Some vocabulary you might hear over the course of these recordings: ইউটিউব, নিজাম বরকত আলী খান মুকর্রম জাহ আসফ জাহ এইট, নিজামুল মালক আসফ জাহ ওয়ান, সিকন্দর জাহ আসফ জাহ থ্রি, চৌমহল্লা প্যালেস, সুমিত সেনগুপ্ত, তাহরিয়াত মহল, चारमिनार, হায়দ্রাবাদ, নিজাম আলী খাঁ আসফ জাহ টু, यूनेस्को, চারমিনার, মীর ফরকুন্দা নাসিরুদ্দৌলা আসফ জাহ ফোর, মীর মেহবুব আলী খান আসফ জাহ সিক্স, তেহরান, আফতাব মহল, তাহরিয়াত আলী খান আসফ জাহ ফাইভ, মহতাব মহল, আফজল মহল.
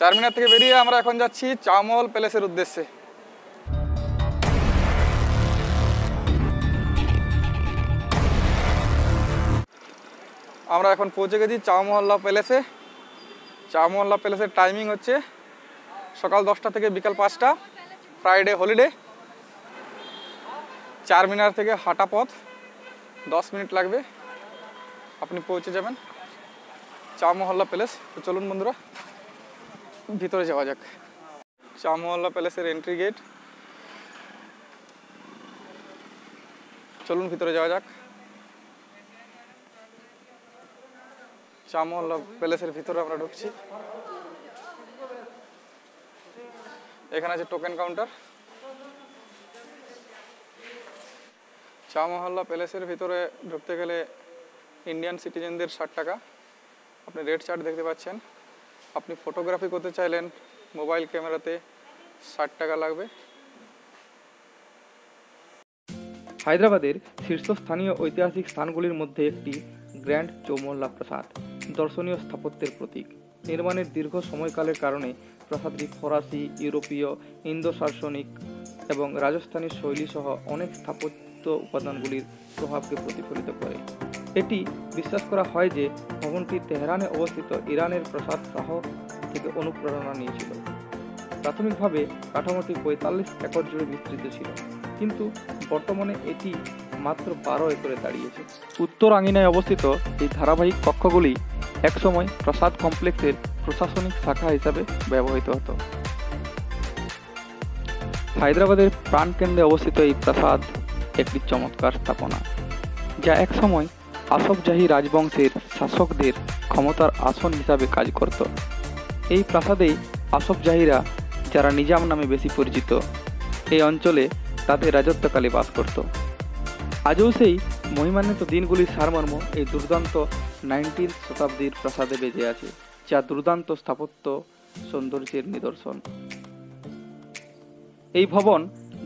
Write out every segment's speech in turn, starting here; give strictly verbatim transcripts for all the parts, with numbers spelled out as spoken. चारमिनार থেকে বেরিয়ে আমরা এখন যাচ্ছি চৌমহল প্যালেসের উদ্দেশ্যে। আমরা এখন পৌঁছে গেছি চৌমহল্লা প্যালেসে। চৌমহল্লা প্যালেসের টাইমিং হচ্ছে সকাল দশটা থেকে বিকাল পাঁচটা, ফ্রাইডে হলিডে। চারমিনার থেকে হাঁটা পথ দশ মিনিট লাগবে, আপনি পৌঁছে যাবেন চৌমহল্লা প্যালেস। তো চলুন বন্ধুরা ভিতরে যাওয়া যাক। চৌমহল্লা প্যালেসের এন্ট্রি গেট, চলুন ভিতরে যাওয়া যাক। চৌমহল্লা প্যালেসের ভিতরে আমরা ঢুকছি। এখানে আছে টোকেন কাউন্টার। চৌমহল্লা প্যালেসের ভিতরে ঢুকতে গেলে ইন্ডিয়ান সিটিজেনদের ষাট টাকা। আপনি রেড চার্ট দেখতে পাচ্ছেন। আপনি ফটোগ্রাফি করতে চাইলেন মোবাইল ক্যামেরাতে ষাট টাকা লাগবে। হায়দ্রাবাদের শীর্ষস্থানীয় ঐতিহাসিক স্থানগুলির মধ্যে একটি গ্র্যান্ড চৌমহল্লা প্রাসাদ দর্শনীয় স্থাপত্যের প্রতীক। নির্মাণের দীর্ঘ সময়কালের কারণে প্রাসাদটি ফরাসি, ইউরোপীয়, ইন্দো শাসনিক এবং রাজস্থানী শৈলী সহ অনেক স্থাপত্য উপাদানগুলির প্রভাবকে প্রতিফলিত করে। এটি বিশ্বাস করা হয় যে ভবনটি তেহরানে অবস্থিত ইরানের প্রাসাদ শাহ থেকে অনুপ্রেরণা নিয়েছিল। প্রাথমিকভাবে কাঠামোটি পঁয়তাল্লিশ একর জুড়ে বিস্তৃত ছিল, কিন্তু বর্তমানে এটি মাত্র বারো একরে দাঁড়িয়েছে। উত্তর আঙিনায় অবস্থিত এই ধারাবাহিক কক্ষগুলি একসময় প্রাসাদ কমপ্লেক্সের প্রশাসনিক শাখা হিসাবে ব্যবহৃত হতো। হায়দ্রাবাদের প্রাণকেন্দ্রে অবস্থিত এই প্রাসাদ একটি চমৎকার স্থাপনা, যা একসময় আসফ জাহি রাজবংশের শাসকদের ক্ষমতার আসন হিসাবে কাজ করত। এই প্রাসাদেই আসফ জাহিরা, যারা নিজাম নামে বেশি পরিচিত, এই অঞ্চলে তাদের রাজত্বকালে বাস করত। আজও সেই মহিমান্বিত দিনগুলির সারমর্ম এই দুর্দান্ত নাইনটিন শতাব্দীর প্রাসাদে বেজে আছে, যা দুর্দান্ত স্থাপত্য সৌন্দর্যের নিদর্শন। এই ভবন,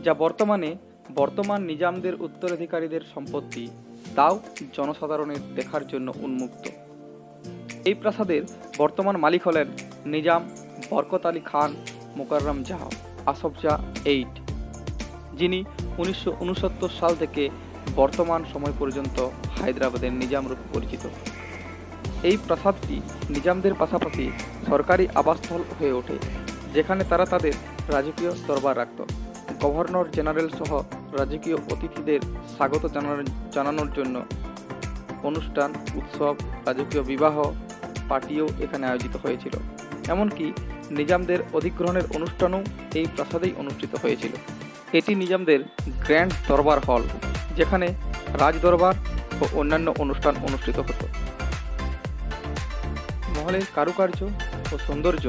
যা বর্তমানে বর্তমান নিজামদের উত্তরাধিকারীদের সম্পত্তি, তাও জনসাধারণের দেখার জন্য উন্মুক্ত। এই প্রাসাদের বর্তমান মালিক হলেন নিজাম বরকত আলী খান মুকর্রম জাহ আসফ জাহ এইট, যিনি উনিশশো উনসত্তর সাল থেকে বর্তমান সময় পর্যন্ত হায়দ্রাবাদের নিজাম রূপে পরিচিত। এই প্রাসাদটি নিজামদের পাশাপাশি সরকারি আবাসস্থল হয়ে ওঠে, যেখানে তারা তাদের রাজকীয় দরবার রাখত। গভর্নর জেনারেল সহ রাজকীয় অতিথিদের স্বাগত জানানোর জন্য অনুষ্ঠান, উৎসব, রাজকীয় বিবাহ পার্টিও এখানে আয়োজিত হয়েছিল। এমনকি নিজামদের অধিগ্রহণের অনুষ্ঠানও এই প্রাসাদেই অনুষ্ঠিত হয়েছিল। এটি নিজামদের গ্র্যান্ড দরবার হল, যেখানে রাজ দরবার ও অন্যান্য অনুষ্ঠান অনুষ্ঠিত হতো। মহলের কারুকার্য ও সৌন্দর্য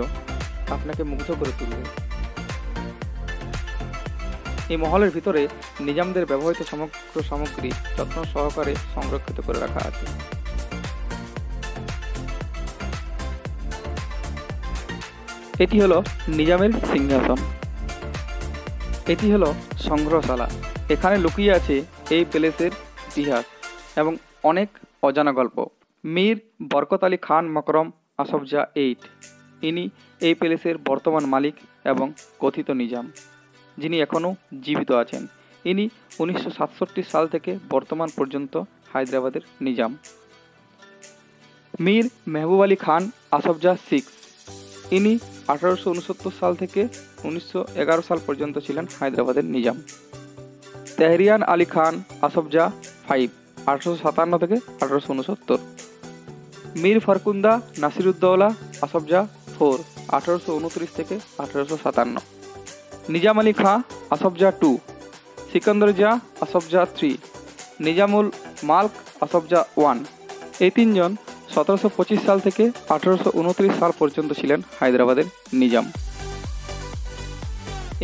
আপনাকে মুগ্ধ করে তুলবে। এই মহলের ভিতরে নিজামদের ব্যবহৃত সমগ্র সামগ্রী যত্ন সহকারে সংরক্ষিত করে রাখা আছে। এটি হলো নিজামের সিংহাসন। এটি হলো সংগ্রহশালা। এখানে লুকিয়ে আছে এই প্যালেসের ইতিহাস এবং অনেক অজানা গল্প। মীর বরকত আলী খান মুকর্রম আসফ জাহ এইট, ইনি এই প্যালেসের বর্তমান মালিক এবং কথিত নিজাম, যিনি এখনও জীবিত আছেন। ইনি উনিশশো সাতষট্টি সাল থেকে বর্তমান পর্যন্ত হায়দ্রাবাদের নিজাম। মীর মেহবুব আলী খান আসফ জাহ সিক্স, ইনি আঠারোশো উনসত্তর সাল থেকে উনিশশো এগারো সাল পর্যন্ত ছিলেন হায়দ্রাবাদের নিজাম। তাহরিয়াত আলী খান আসফ জাহ ফাইভ, আঠারোশো সাতান্ন থেকে আঠারোশো উনসত্তর। মীর ফরকুন্দা নাসিরুদ্দৌলা আসফ জাহ ফোর, আঠারোশো উনত্রিশ থেকে আঠারোশো সাতান্ন। নিজাম আলী খাঁ আসফ জাহ টু, সিকন্দর জাহ আসফ জাহ থ্রি, নিজামুল মালক আসফ জাহ ওয়ান। এই তিনজন সতেরোশো পঁচিশ সাল থেকে আঠেরোশো উনত্রিশ সাল পর্যন্ত ছিলেন হায়দ্রাবাদের নিজাম।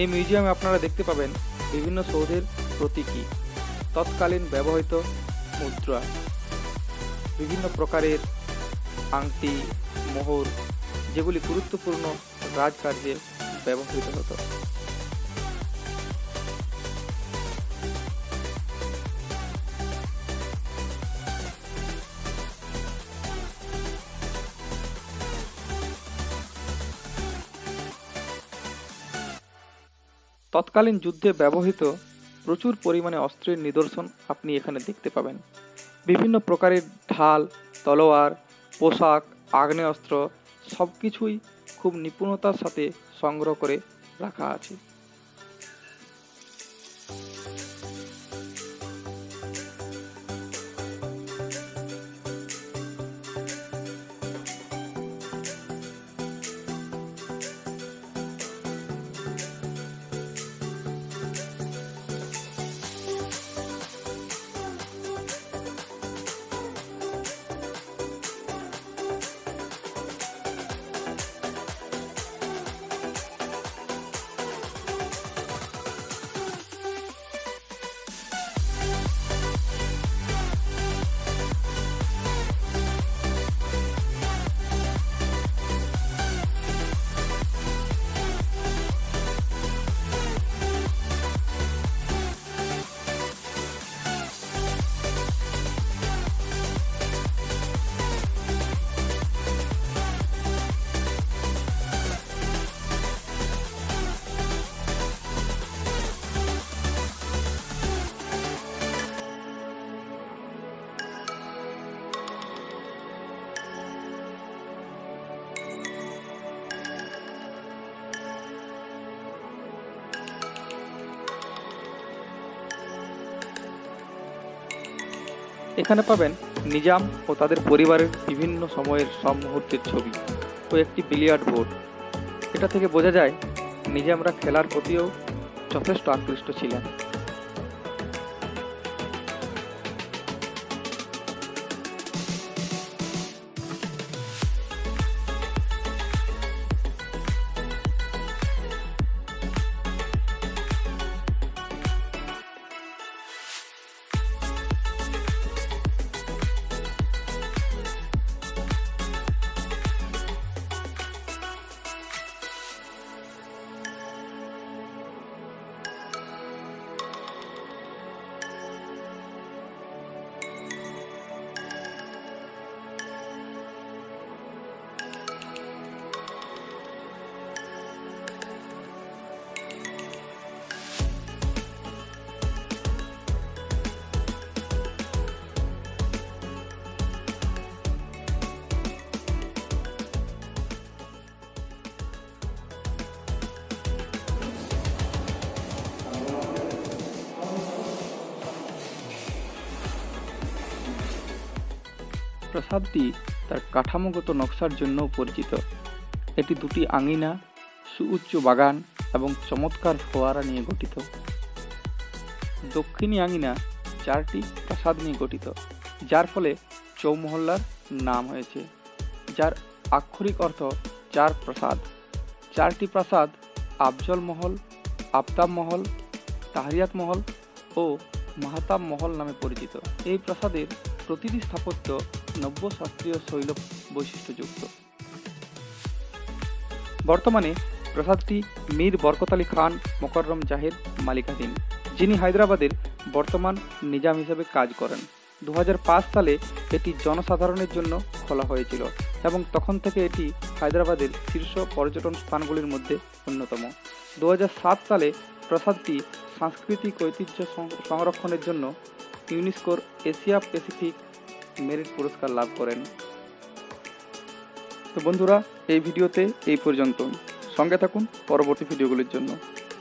এই মিউজিয়ামে আপনারা দেখতে পাবেন বিভিন্ন সৌধের প্রতীকী, তৎকালীন ব্যবহৃত মুদ্রা, বিভিন্ন প্রকারের আংটি, মোহর, যেগুলি গুরুত্বপূর্ণ রাজকার্যে ব্যবহৃত হতো। তৎকালীন যুদ্ধে ব্যবহৃত প্রচুর পরিমাণে অস্ত্রের নিদর্শন আপনি এখানে দেখতে পাবেন। বিভিন্ন প্রকারের ঢাল, তলোয়ার, পোশাক, আগ্নেয়াস্ত্র সব কিছুই খুব নিপুণতার সাথে সংগ্রহ করে রাখা আছে। এখানে পাবেন নিজাম ও তাদের পরিবারের বিভিন্ন সময়ের সব মুহূর্তের ছবি ও একটি বিলিয়ার্ড বোর্ড। এটা থেকে বোঝা যায় নিজামরা খেলার প্রতিও যথেষ্ট আকৃষ্ট ছিলেন। প্রাসাদটি তার কাঠামোগত নকশার জন্য পরিচিত। এটি দুটি আঙিনা, সুউচ্চ বাগান এবং চমৎকার ফোয়ারা নিয়ে গঠিত। দক্ষিণী আঙিনা চারটি প্রাসাদ নিয়ে গঠিত, যার ফলে চৌমহল্লার নাম হয়েছে, যার আক্ষরিক অর্থ চার প্রাসাদ। চারটি প্রাসাদ আফজল মহল, আফতাব মহল, তাহরিয়াত মহল ও মহতাব মহল নামে পরিচিত। এই প্রাসাদের প্রতিটি স্থাপত্য নব্য শাস্ত্রীয় শৈল বৈশিষ্ট্যযুক্ত। বর্তমানে প্রাসাদটি मीर বরকত আলী খান মুকর্রম জাহের মালিকাধীন, যিনি হায়দ্রাবাদের বর্তমান নিজাম হিসেবে কাজ করেন। দু হাজার পাঁচ সালে এটি জনসাধারণের জন্য খোলা হয়েছিল এবং তখন থেকে এটি হায়দ্রাবাদের শীর্ষ পর্যটন স্থানগুলির মধ্যে অন্যতম। দু হাজার সাত সালে প্রাসাদটি সাংস্কৃতিক ঐতিহ্য সংরক্ষণের জন্য यूनेस्को एशिया पैसिफिक मेरिट पुरस्कार लाभ करें। तो बंधुरा ये भिडियोते ये पर्यन्त संगे थाकुन परवर्ती भिडियोगुलिर जन्य।